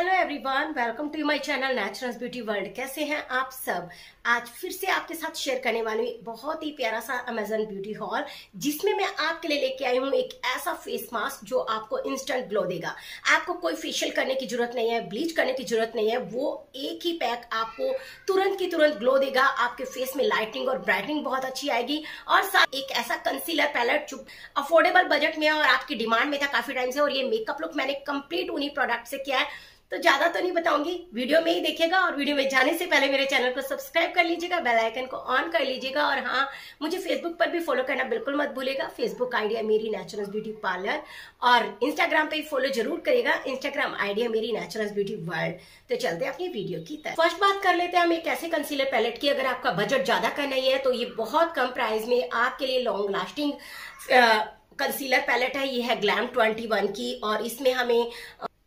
Hello everyone, welcome to my channel natural beauty world. कैसे हैं आप सब? आज फिर से आपके साथ शेयर करने वाली बहुत ही प्यारा सा अमेजन ब्यूटी हॉल, जिसमें मैं आपके लिए लेके आई हूँ एक ऐसा फेस मास्क जो आपको इंस्टेंट ग्लो देगा। आपको कोई फेशियल करने की जरूरत नहीं है, ब्लीच करने की जरूरत नहीं है। वो एक ही पैक आपको तुरंत की तुरंत ग्लो देगा। आपके फेस में लाइटनिंग और ब्राइटनिंग बहुत अच्छी आएगी। और साथ एक ऐसा कंसीलर पैलेट जो अफोर्डेबल बजट में है और आपकी डिमांड में था काफी टाइम से। और ये मेकअप लुक मैंने कंप्लीट उन्हीं प्रोडक्ट से किया है, तो ज्यादा तो नहीं बताऊंगी, वीडियो में ही देखिएगा। और वीडियो में जाने से पहले मेरे चैनल को सब्सक्राइब कर लीजिएगा, बेल आइकन को ऑन कर लीजिएगा। और हाँ, मुझे फेसबुक पर भी फॉलो करना बिल्कुल मत भूलिएगा। फेसबुक आईडी है मेरी नेचुरल ब्यूटी पार्लर, और इंस्टाग्राम पे फॉलो जरूर करिएगा। इंस्टाग्राम आईडी है मेरी नेचुरल ब्यूटी वर्ल्ड। तो चलते हैं अपनी वीडियो की तरफ। फर्स्ट बात कर लेते हैं हम एक ऐसे कंसीलर पैलेट की, अगर आपका बजट ज्यादा का नहीं है तो ये बहुत कम प्राइस में आपके लिए लॉन्ग लास्टिंग कंसीलर पैलेट है। ये है ग्लैम 21 की, और इसमें हमें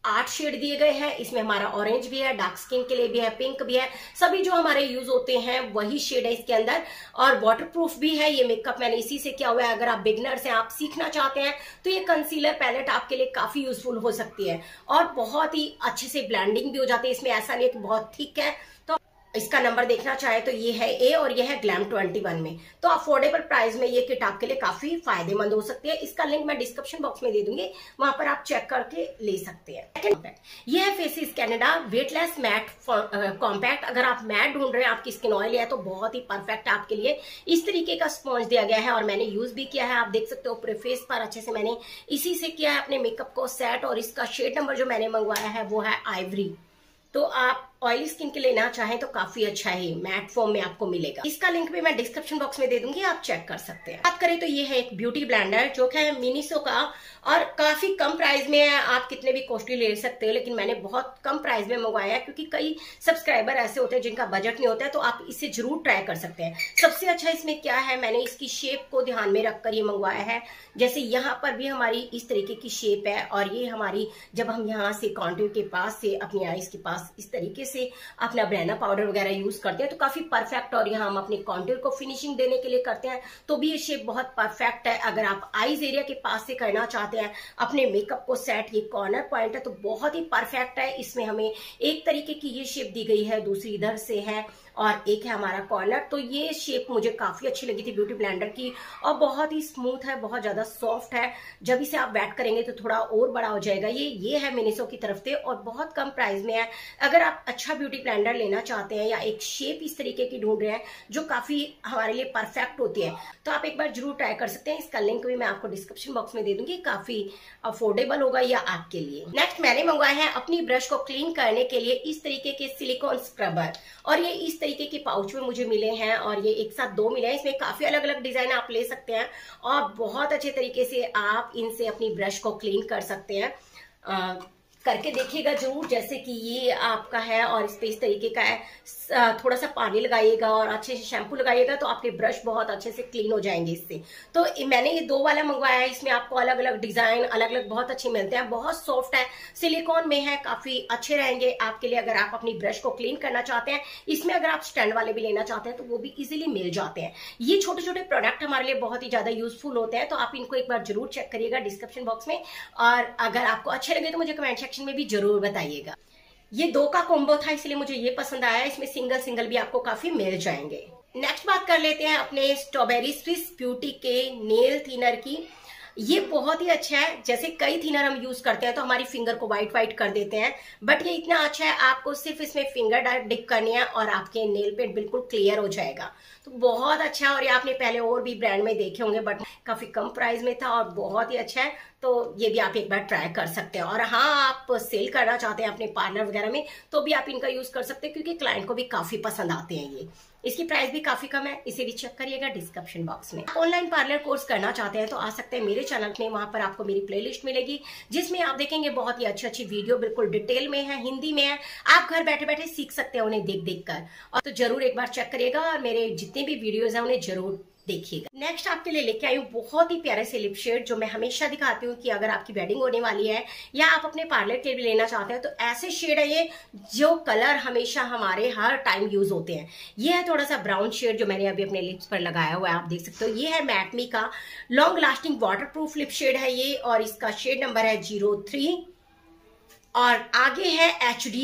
8 शेड दिए गए हैं। इसमें हमारा ऑरेंज भी है, डार्क स्किन के लिए भी है, पिंक भी है, सभी जो हमारे यूज होते हैं वही शेड है इसके अंदर। और वाटरप्रूफ भी है। ये मेकअप मैंने इसी से किया हुआ है। अगर आप बिगनर्स हैं, आप सीखना चाहते हैं, तो ये कंसीलर पैलेट आपके लिए काफी यूजफुल हो सकती है। और बहुत ही अच्छे से ब्लेंडिंग भी हो जाती है इसमें। ऐसा नहीं है कि बहुत थिक है। तो इसका नंबर देखना चाहे तो ये है A और ये है ग्लैम 21 में। तो अफोर्डेबल प्राइस में ये किट आपके लिए काफी फायदेमंद हो सकती है। इसका लिंक मैं डिस्क्रिप्शन बॉक्स में दे दूंगी, वहां पर आप चेक करके ले सकते हैं। ये है Faces Canada weightless matte compact. अगर आप मैट ढूंढ रहे हैं, आपकी स्किन ऑयली है, तो बहुत ही परफेक्ट आपके लिए इस तरीके का स्पॉन्ज दिया गया है। और मैंने यूज भी किया है, आप देख सकते हो पूरे फेस पर अच्छे से मैंने इसी से किया है अपने मेकअप को सेट। और इसका शेड नंबर जो मैंने मंगवाया है वो है आइवरी। तो आप ऑयली स्किन के लेना चाहें तो काफी अच्छा है, मैट फॉर्म में आपको मिलेगा। इसका लिंक भी मैं डिस्क्रिप्शन बॉक्स में दे दूंगी, आप चेक कर सकते हैं। बात करें तो ये है एक ब्यूटी ब्लेंडर जो है मिनीसो का, और काफी कम प्राइस में है। आप कितने भी कॉस्टली ले सकते हो, लेकिन मैंने बहुत कम प्राइस में मंगवाया है, क्योंकि कई सब्सक्राइबर ऐसे होते हैं जिनका बजट नहीं होता है। तो आप इसे जरूर ट्राई कर सकते हैं। सबसे अच्छा इसमें क्या है, मैंने इसकी शेप को ध्यान में रखकर ये मंगवाया है। जैसे यहाँ पर भी हमारी इस तरीके की शेप है, और ये हमारी जब हम यहाँ से कॉन्टूर के पास से अपनी आईज के पास इस तरीके से अपना ब्रैना पाउडर वगैरह यूज करते हैं तो काफी परफेक्ट। और यहाँ हम अपने कॉन्टूर को फिनिशिंग देने के लिए करते हैं, तो भी ये शेप बहुत परफेक्ट है। अगर आप आईज एरिया के पास से करना चाहते हैं अपने मेकअप को सेट, ये कॉर्नर पॉइंट है, तो बहुत ही परफेक्ट है। इसमें हमें एक तरीके की ये शेप दी गई है, दूसरी इधर से है, और एक है हमारा कॉर्नर। तो ये शेप मुझे काफी अच्छी लगी थी ब्यूटी ब्लेंडर की, और बहुत ही स्मूथ है, बहुत ज्यादा सॉफ्ट है। जब इसे आप वेट करेंगे तो थोड़ा और बड़ा हो जाएगा। ये है मिनिसो की तरफ से, और बहुत कम प्राइस में है। अगर आप अच्छा ब्यूटी ब्लेंडर लेना चाहते हैं या एक शेप इस तरीके की ढूंढ रहे हैं जो काफी हमारे लिए परफेक्ट होती है, तो आप एक बार जरूर ट्राई कर सकते हैं। इसका लिंक भी मैं आपको डिस्क्रिप्शन बॉक्स में दे दूंगी, काफी अफोर्डेबल होगा यह आपके लिए। नेक्स्ट मैंने मंगवाया है अपनी ब्रश को क्लीन करने के लिए इस तरीके के सिलिकॉन स्क्रबर, और ये इस तरीके के पाउच में मुझे मिले हैं। और ये एक साथ दो मिले हैं। इसमें काफी अलग अलग डिजाइन आप ले सकते हैं, और बहुत अच्छे तरीके से आप इनसे अपनी ब्रश को क्लीन कर सकते हैं। करके देखिएगा जरूर। जैसे कि ये आपका है और इस पे इस तरीके का है, थोड़ा सा पानी लगाइएगा और अच्छे से शैम्पू लगाइएगा तो आपके ब्रश बहुत अच्छे से क्लीन हो जाएंगे इससे। तो मैंने ये दो वाला मंगवाया है। इसमें आपको अलग अलग डिजाइन, अलग अलग बहुत अच्छे मिलते हैं। बहुत सॉफ्ट है, सिलिकॉन में है, काफी अच्छे रहेंगे आपके लिए अगर आप अपनी ब्रश को क्लीन करना चाहते हैं। इसमें अगर आप स्टैंड वाले भी लेना चाहते हैं तो वो भी इजिली मिल जाते हैं। ये छोटे छोटे प्रोडक्ट हमारे लिए बहुत ही ज्यादा यूजफुल होते हैं, तो आप इनको एक बार जरूर चेक करिएगा डिस्क्रिप्शन बॉक्स में। और अगर आपको अच्छे लगे तो मुझे कमेंट में भी जरूर बताइएगा। ये दो का कॉम्बो था, इसलिए मुझे ये पसंद आया। इसमें सिंगल सिंगल भी आपको काफी मिल जाएंगे। नेक्स्ट बात कर लेते हैं अपने स्ट्रॉबेरी स्विस ब्यूटी के नेल थिनर की। ये बहुत ही अच्छा है। जैसे कई थिनर हम यूज करते हैं तो हमारी फिंगर को व्हाइट व्हाइट कर देते हैं, बट ये इतना अच्छा है। आपको सिर्फ इसमें फिंगर डिप करनी है और आपके नेल पेंट बिल्कुल क्लियर हो जाएगा। तो बहुत अच्छा है। और ये आपने पहले और भी ब्रांड में देखे होंगे, बट काफी कम प्राइस में था और बहुत ही अच्छा है। तो ये भी आप एक बार ट्राई कर सकते हैं। और हाँ, आप सेल करना चाहते हैं अपने पार्लर वगैरह में तो भी आप इनका यूज कर सकते हैं, क्योंकि क्लाइंट को भी काफी पसंद आते हैं ये। इसकी प्राइस भी काफी कम है, इसे भी चेक करिएगा डिस्क्रिप्शन बॉक्स में। ऑनलाइन पार्लर कोर्स करना चाहते हैं तो आ सकते हैं मेरे चैनल में। वहां पर आपको मेरी प्लेलिस्ट मिलेगी, जिसमें आप देखेंगे बहुत ही अच्छी अच्छी वीडियो बिल्कुल डिटेल में है, हिंदी में है। आप घर बैठे बैठे सीख सकते हैं उन्हें देख देख कर। और तो जरूर एक बार चेक करिएगा, और मेरे जितने भी वीडियोज है उन्हें जरूर देखिएगा। नेक्स्ट आपके लिए लेके आई हूँ बहुत ही प्यारे से लिप शेड, जो मैं हमेशा दिखाती हूँ कि अगर आपकी वेडिंग होने वाली है या आप अपने पार्लर के लिए लेना चाहते हैं तो ऐसे शेड है ये, जो कलर हमेशा हमारे हर टाइम यूज होते हैं। ये है थोड़ा सा ब्राउन शेड जो मैंने अभी अपने लिप्स पर लगाया हुआ है, आप देख सकते हो। ये है मैटमी का long lasting waterproof lip shade है ये, और इसका शेड नंबर है 03। और आगे है HD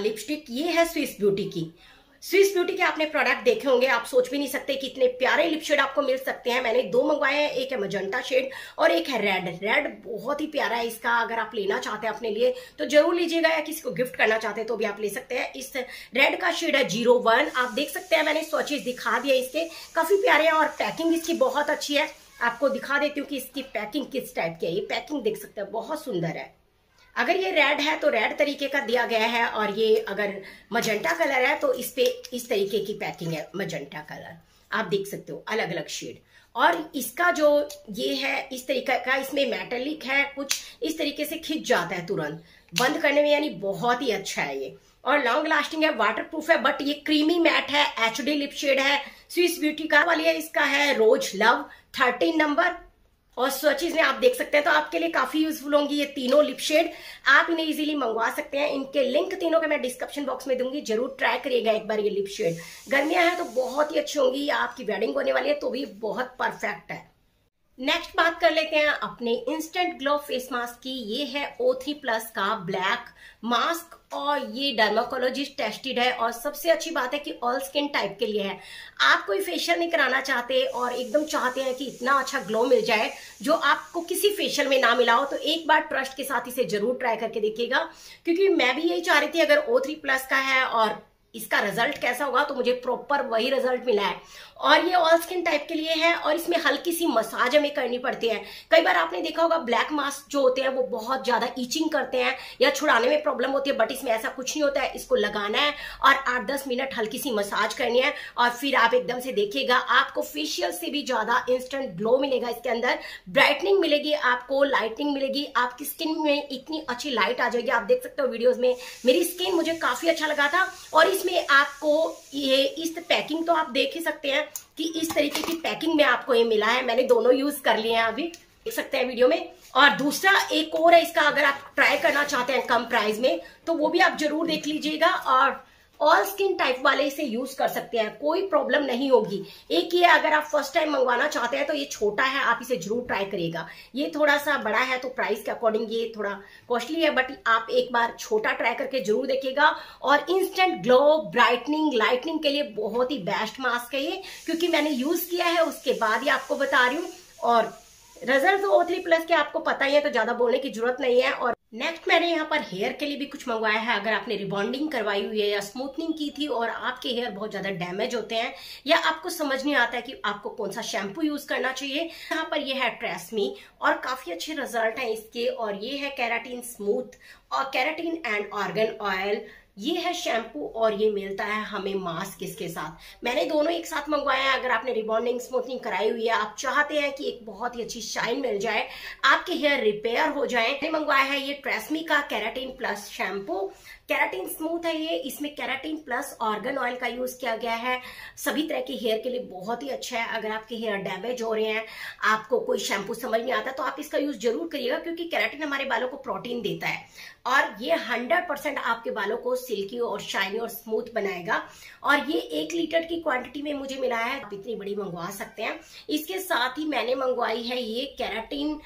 लिपस्टिक, ये है स्विस ब्यूटी की। स्विस ब्यूटी के आपने प्रोडक्ट देखे होंगे, आप सोच भी नहीं सकते कि इतने प्यारे लिप शेड आपको मिल सकते हैं। मैंने 2 मंगवाए हैं, एक है मजंटा शेड और एक है रेड। रेड बहुत ही प्यारा है, इसका अगर आप लेना चाहते हैं अपने लिए तो जरूर लीजिएगा, या किसी को गिफ्ट करना चाहते हैं तो भी आप ले सकते हैं। इस रेड का शेड है 01। आप देख सकते हैं मैंने स्वचेज दिखा दिया, इसके काफी प्यारे हैं और पैकिंग इसकी बहुत अच्छी है। आपको दिखा देती हूँ कि इसकी पैकिंग किस टाइप की है। ये पैकिंग देख सकते हैं, बहुत सुंदर है। अगर ये रेड है तो रेड तरीके का दिया गया है, और ये अगर मजेंटा कलर है तो इस पे इस तरीके की पैकिंग है। मजेंटा कलर आप देख सकते हो, अलग अलग शेड। और इसका जो ये है इस तरीके का, इसमें मेटालिक है, कुछ इस तरीके से खिंच जाता है तुरंत बंद करने में, यानी बहुत ही अच्छा है ये। और लॉन्ग लास्टिंग है, वाटर प्रूफ है, बट ये क्रीमी मैट है। HD लिप शेड है, स्विस ब्यूटी का वाली है। इसका है रोज लव 13 नंबर और स्वचेज में आप देख सकते हैं। तो आपके लिए काफी यूजफुल होंगी ये तीनों लिप शेड, आप इन्हें इजीली मंगवा सकते हैं। इनके लिंक तीनों के मैं डिस्क्रिप्शन बॉक्स में दूंगी, जरूर ट्राई करिएगा एक बार। ये लिप शेड गर्मियां हैं तो बहुत ही अच्छी होंगी, या आपकी वेडिंग होने वाली है तो भी बहुत परफेक्ट है। नेक्स्ट बात कर लेते हैं अपने इंस्टेंट ग्लो फेस मास्क की। ये है O3+ का ब्लैक मास्क और ये डर्माकोलॉजिस्ट टेस्टेड है, और सबसे अच्छी बात है कि ऑल स्किन टाइप के लिए है। आप कोई फेशियल नहीं कराना चाहते और एकदम चाहते हैं कि इतना अच्छा ग्लो मिल जाए जो आपको किसी फेशियल में ना मिला हो, तो एक बार ट्रस्ट के साथ इसे जरूर ट्राई करके देखिएगा, क्योंकि मैं भी यही चाह रही थी। अगर O3+ का है और इसका रिजल्ट कैसा होगा, तो मुझे प्रॉपर वही रिजल्ट मिला है। और ये ऑल स्किन टाइप के लिए है और इसमें हल्की सी मसाज हमें करनी पड़ती है। कई बार आपने देखा होगा ब्लैक मास्क जो होते हैं वो बहुत ज्यादा ईचिंग करते हैं या छुड़ाने में प्रॉब्लम होती है, बट इसमें ऐसा कुछ नहीं होता है। इसको लगाना है और 8-10 मिनट हल्की सी मसाज करनी है, और फिर आप एकदम से देखिएगा आपको फेशियल से भी ज्यादा इंस्टेंट ग्लो मिलेगा। इसके अंदर ब्राइटनिंग मिलेगी, आपको लाइटनिंग मिलेगी, आपकी स्किन में इतनी अच्छी लाइट आ जाएगी। आप देख सकते हो वीडियोज में मेरी स्किन, मुझे काफी अच्छा लगा था। और में आपको ये इस पैकिंग तो आप देख ही सकते हैं कि इस तरीके की पैकिंग में आपको ये मिला है। मैंने दोनों यूज कर लिए हैं, अभी देख सकते हैं वीडियो में। और दूसरा एक और है, इसका अगर आप ट्राई करना चाहते हैं कम प्राइस में तो वो भी आप जरूर देख लीजिएगा। और ऑल स्किन टाइप वाले इसे यूज कर सकते हैं, कोई प्रॉब्लम नहीं होगी। एक ये अगर आप फर्स्ट टाइम मंगवाना चाहते हैं तो ये छोटा है, आप इसे जरूर ट्राई करिएगा। ये थोड़ा सा बड़ा है तो प्राइस के अकॉर्डिंग ये थोड़ा कॉस्टली है, बट आप एक बार छोटा ट्राई करके जरूर देखिएगा। और इंस्टेंट ग्लो, ब्राइटनिंग, लाइटनिंग के लिए बहुत ही बेस्ट मास्क है ये, क्योंकि मैंने यूज किया है उसके बाद ही आपको बता रही हूँ। और रिजल्ट तो O3+ के आपको पता ही है, तो ज्यादा बोलने की जरूरत नहीं है। और नेक्स्ट मैंने यहाँ पर हेयर के लिए भी कुछ मंगवाया है। अगर आपने रिबॉन्डिंग करवाई हुई है या स्मूथनिंग की थी और आपके हेयर बहुत ज्यादा डैमेज होते हैं, या आपको समझ नहीं आता है कि आपको कौन सा शैम्पू यूज करना चाहिए, यहाँ पर ये है TRESemmé और काफी अच्छे रिजल्ट हैं इसके। और ये है केराटिन स्मूथ और केराटिन एंड ऑर्गन ऑयल, ये है शैम्पू, और ये मिलता है हमें मास्क इसके साथ। मैंने दोनों एक साथ मंगवाए हैं। अगर आपने रिबॉन्डिंग, स्मूथनिंग कराई हुई है, आप चाहते हैं कि एक बहुत ही अच्छी शाइन मिल जाए, आपके हेयर रिपेयर हो जाए, मैंने मंगवाया है ये TRESemmé का keratin plus shampoo. Keratin smooth है ये, इसमें केराटिन प्लस ऑर्गन ऑयल का यूज किया गया है। सभी तरह के हेयर के लिए बहुत ही अच्छा है। अगर आपके हेयर डैमेज हो रहे हैं, आपको कोई शैम्पू समझ नहीं आता, तो आप इसका यूज जरूर करिएगा, क्योंकि केराटिन हमारे बालों को प्रोटीन देता है और ये 100% आपके बालों को सिल्की और शाइनी और स्मूथ बनाएगा। और ये 1 लीटर की क्वांटिटी में मुझे मिला है, आप इतनी बड़ी मंगवा सकते हैं। इसके साथ ही मैंने मंगवाई है ये केराटिन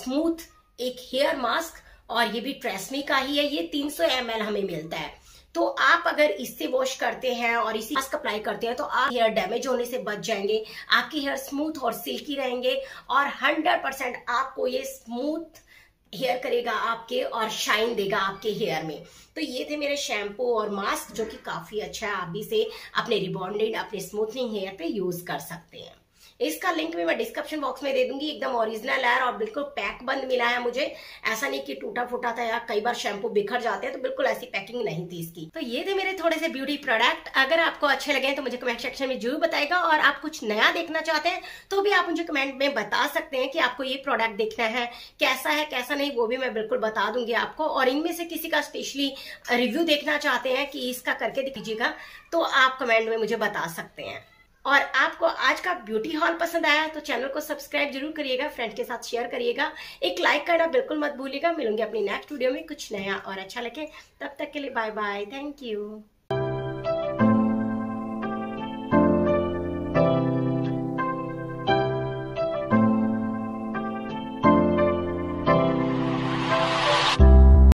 स्मूथ एक हेयर मास्क, और ये भी TRESemmé का ही है। ये 300 ml हमें मिलता है, तो आप अगर इससे वॉश करते हैं और इसी मास्क अप्लाई करते हैं तो आप हेयर डैमेज होने से बच जाएंगे, आपके हेयर स्मूथ और सिल्की रहेंगे, और 100% आपको ये स्मूथ हेयर करेगा आपके और शाइन देगा आपके हेयर में। तो ये थे मेरे शैम्पू और मास्क, जो कि काफी अच्छा है। आप भी से अपने रिबॉन्डेड, अपने स्मूथनिंग हेयर पे यूज कर सकते हैं। इसका लिंक भी मैं डिस्क्रिप्शन बॉक्स में दे दूंगी। एकदम ओरिजिनल है और बिल्कुल पैक बंद मिला है मुझे, ऐसा नहीं कि टूटा फूटा था या कई बार शैम्पू बिखर जाते हैं, तो बिल्कुल ऐसी पैकिंग नहीं थी इसकी। तो ये थे मेरे थोड़े से ब्यूटी प्रोडक्ट। अगर आपको अच्छे लगे तो मुझे कमेंट सेक्शन में जरूर बताएगा, और आप कुछ नया देखना चाहते हैं तो भी आप मुझे कमेंट में बता सकते हैं कि आपको ये प्रोडक्ट देखना है कैसा नहीं, वो भी मैं बिल्कुल बता दूंगी आपको। और इनमें से किसी का स्पेशली रिव्यू देखना चाहते हैं कि इसका करके दीजिएगा, तो आप कमेंट में मुझे बता सकते हैं। और आपको आज का ब्यूटी हॉल पसंद आया तो चैनल को सब्सक्राइब जरूर करिएगा, फ्रेंड के साथ शेयर करिएगा, एक लाइक करना बिल्कुल मत भूलिएगा। मिलूंगी अपनी नेक्स्ट वीडियो में, कुछ नया और अच्छा लगे। तब तक के लिए बाय बाय, थैंक यू।